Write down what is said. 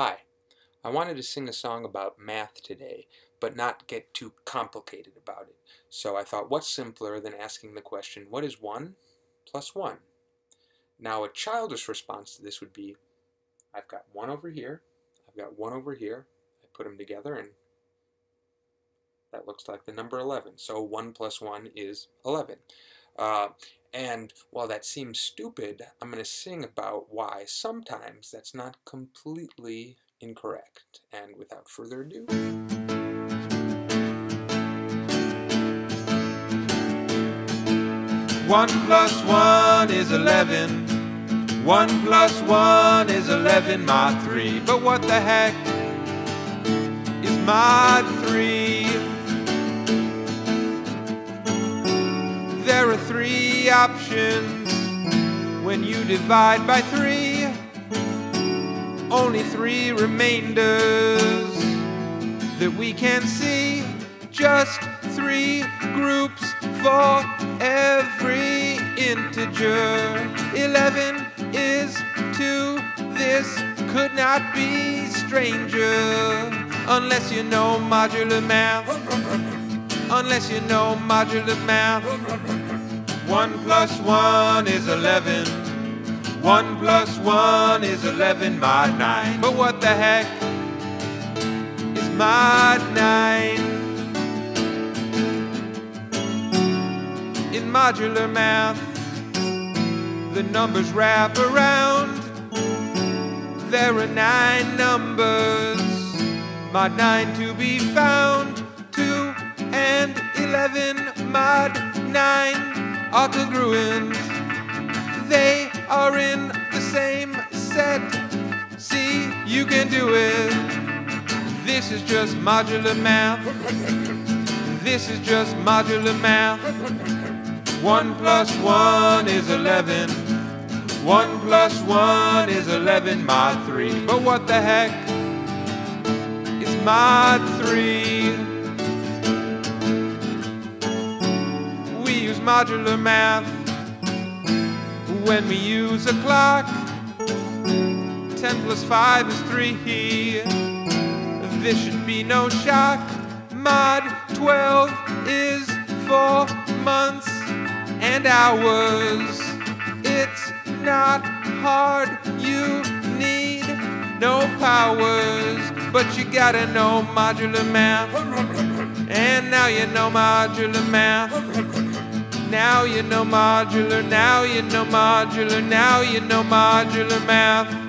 Hi, I wanted to sing a song about math today, but not get too complicated about it. So I thought, what's simpler than asking the question, what is 1 plus 1? Now a childish response to this would be, I've got 1 over here, I've got 1 over here, I put them together and that looks like the number 11. So 1 plus 1 is 11. And while that seems stupid, I'm going to sing about why sometimes that's not completely incorrect. And without further ado... One plus 1 is 11. 1 plus 1 is 11, my 3. But what the heck is my 3? There are 3 options when you divide by 3. Only 3 remainders that we can see. Just 3 groups for every integer. 11 is 2. This could not be stranger unless you know modular math. Unless you know modular math. 1 plus 1 is 11. 1 plus 1 is 11, my 9. But what the heck is my 9? In modular math, the numbers wrap around. There are 9 numbers, my 9 to be found. 2 and 11, mod 9, are congruent. They are in the same set. See, you can do it. This is just modular math. This is just modular math. 1 plus 1 is 11. 1 plus 1 is 11, mod 3. But what the heck is mod 3? Modular math when we use a clock. 10 plus 5 is 3. This should be no shock. Mod 12 is 4 months and hours. It's not hard. You need no powers, but you gotta know modular math. And now you know modular math. Now you know modular, now you know modular, now you know modular math.